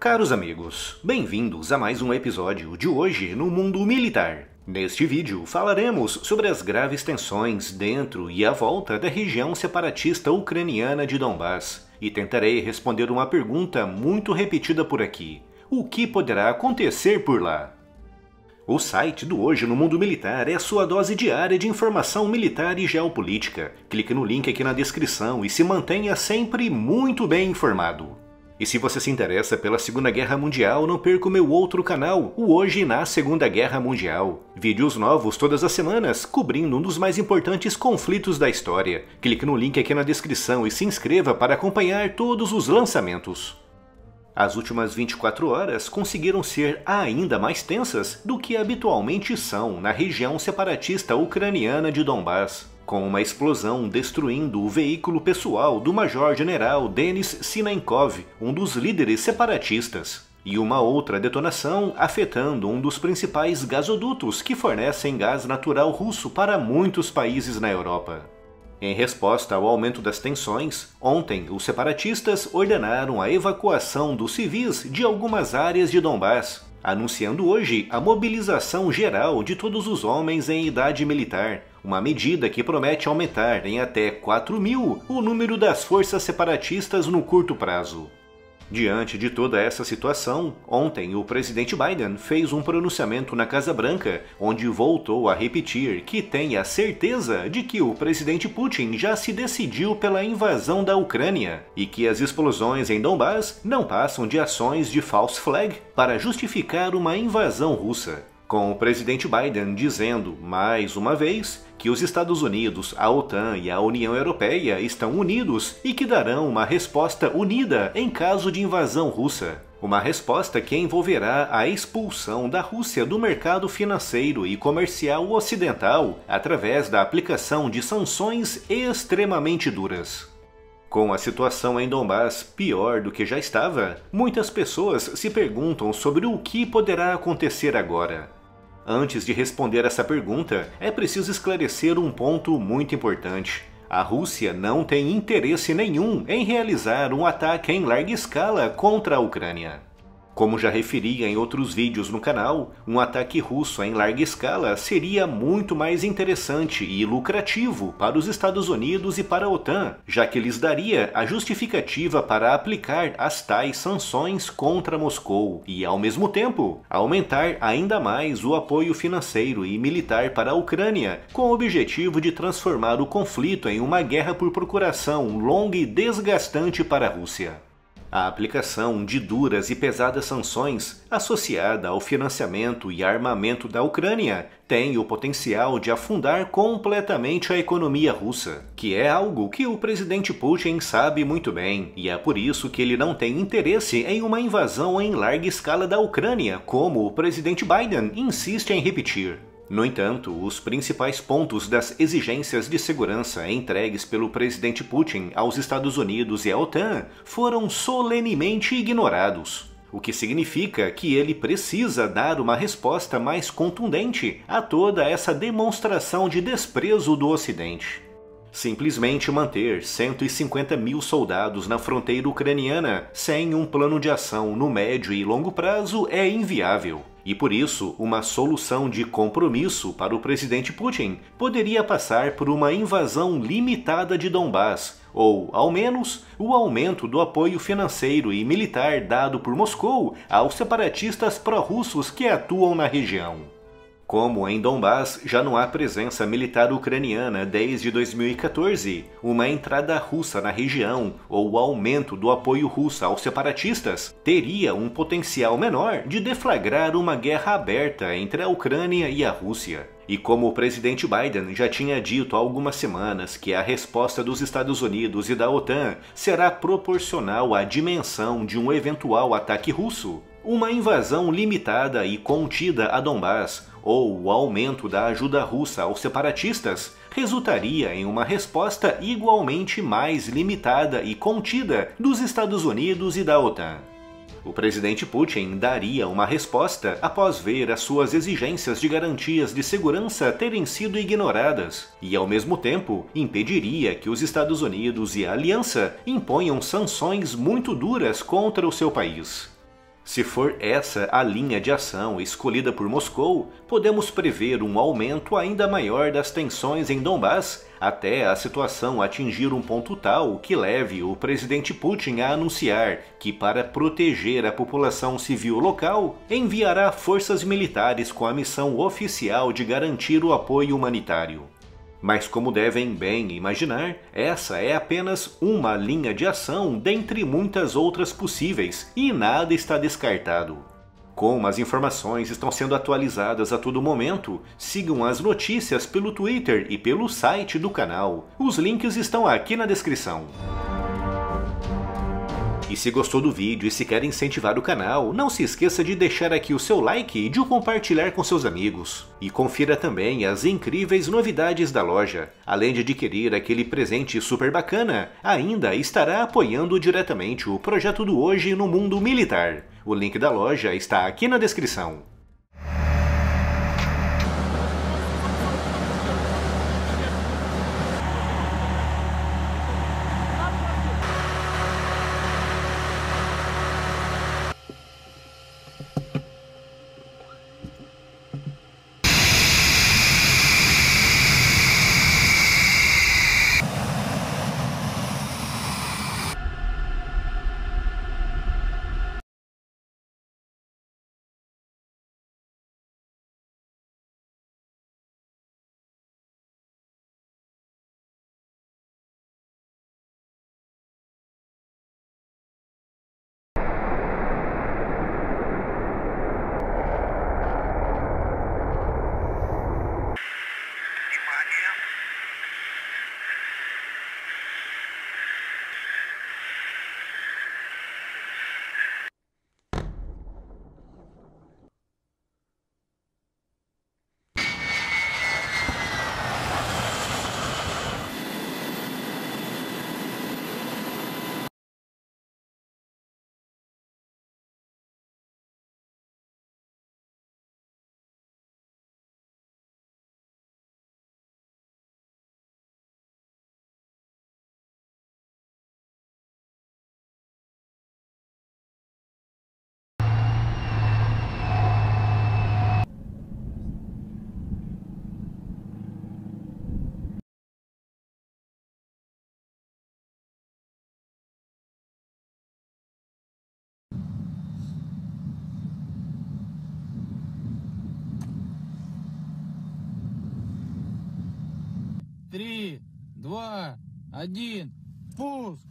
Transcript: Caros amigos, bem-vindos a mais um episódio de Hoje no Mundo Militar. Neste vídeo falaremos sobre as graves tensões dentro e à volta da região separatista ucraniana de Donbass e tentarei responder uma pergunta muito repetida por aqui: o que poderá acontecer por lá? O site do Hoje no Mundo Militar é a sua dose diária de informação militar e geopolítica. Clique no link aqui na descrição e se mantenha sempre muito bem informado. E se você se interessa pela Segunda Guerra Mundial, não perca o meu outro canal, o Hoje na Segunda Guerra Mundial. Vídeos novos todas as semanas, cobrindo um dos mais importantes conflitos da história. Clique no link aqui na descrição e se inscreva para acompanhar todos os lançamentos. As últimas 24 horas conseguiram ser ainda mais tensas do que habitualmente são na região separatista ucraniana de Donbass, com uma explosão destruindo o veículo pessoal do major-general Denis Sinankov, um dos líderes separatistas, e uma outra detonação afetando um dos principais gasodutos que fornecem gás natural russo para muitos países na Europa. Em resposta ao aumento das tensões, ontem os separatistas ordenaram a evacuação dos civis de algumas áreas de Donbass, anunciando hoje a mobilização geral de todos os homens em idade militar, uma medida que promete aumentar em até 4.000 o número das forças separatistas no curto prazo. Diante de toda essa situação, ontem o presidente Biden fez um pronunciamento na Casa Branca, onde voltou a repetir que tem a certeza de que o presidente Putin já se decidiu pela invasão da Ucrânia e que as explosões em Donbass não passam de ações de false flag para justificar uma invasão russa. Com o presidente Biden dizendo, mais uma vez, que os Estados Unidos, a OTAN e a União Europeia estão unidos e que darão uma resposta unida em caso de invasão russa. Uma resposta que envolverá a expulsão da Rússia do mercado financeiro e comercial ocidental através da aplicação de sanções extremamente duras. Com a situação em Donbass pior do que já estava, muitas pessoas se perguntam sobre o que poderá acontecer agora. Antes de responder essa pergunta, é preciso esclarecer um ponto muito importante. A Rússia não tem interesse nenhum em realizar um ataque em larga escala contra a Ucrânia. Como já referi em outros vídeos no canal, um ataque russo em larga escala seria muito mais interessante e lucrativo para os Estados Unidos e para a OTAN, já que lhes daria a justificativa para aplicar as tais sanções contra Moscou e, ao mesmo tempo, aumentar ainda mais o apoio financeiro e militar para a Ucrânia, com o objetivo de transformar o conflito em uma guerra por procuração longa e desgastante para a Rússia. A aplicação de duras e pesadas sanções, associada ao financiamento e armamento da Ucrânia, tem o potencial de afundar completamente a economia russa, que é algo que o presidente Putin sabe muito bem, e é por isso que ele não tem interesse em uma invasão em larga escala da Ucrânia, como o presidente Biden insiste em repetir. No entanto, os principais pontos das exigências de segurança entregues pelo presidente Putin aos Estados Unidos e à OTAN foram solenemente ignorados, o que significa que ele precisa dar uma resposta mais contundente a toda essa demonstração de desprezo do Ocidente. Simplesmente manter 150.000 soldados na fronteira ucraniana sem um plano de ação no médio e longo prazo é inviável. E por isso, uma solução de compromisso para o presidente Putin poderia passar por uma invasão limitada de Donbass, ou, ao menos, o aumento do apoio financeiro e militar dado por Moscou aos separatistas pró-russos que atuam na região. Como em Donbass já não há presença militar ucraniana desde 2014, uma entrada russa na região ou o aumento do apoio russo aos separatistas teria um potencial menor de deflagrar uma guerra aberta entre a Ucrânia e a Rússia. E como o presidente Biden já tinha dito há algumas semanas que a resposta dos Estados Unidos e da OTAN será proporcional à dimensão de um eventual ataque russo, uma invasão limitada e contida a Donbass, ou o aumento da ajuda russa aos separatistas, resultaria em uma resposta igualmente mais limitada e contida dos Estados Unidos e da OTAN. O presidente Putin daria uma resposta após ver as suas exigências de garantias de segurança terem sido ignoradas e, ao mesmo tempo, impediria que os Estados Unidos e a Aliança imponham sanções muito duras contra o seu país. Se for essa a linha de ação escolhida por Moscou, podemos prever um aumento ainda maior das tensões em Donbass, até a situação atingir um ponto tal que leve o presidente Putin a anunciar que, para proteger a população civil local, enviará forças militares com a missão oficial de garantir o apoio humanitário. Mas, como devem bem imaginar, essa é apenas uma linha de ação dentre muitas outras possíveis e nada está descartado. Como as informações estão sendo atualizadas a todo momento, sigam as notícias pelo Twitter e pelo site do canal. Os links estão aqui na descrição. E se gostou do vídeo e se quer incentivar o canal, não se esqueça de deixar aqui o seu like e de o compartilhar com seus amigos. E confira também as incríveis novidades da loja. Além de adquirir aquele presente super bacana, ainda estará apoiando diretamente o projeto do Hoje no Mundo Militar. O link da loja está aqui na descrição. Три, два, один, пуск!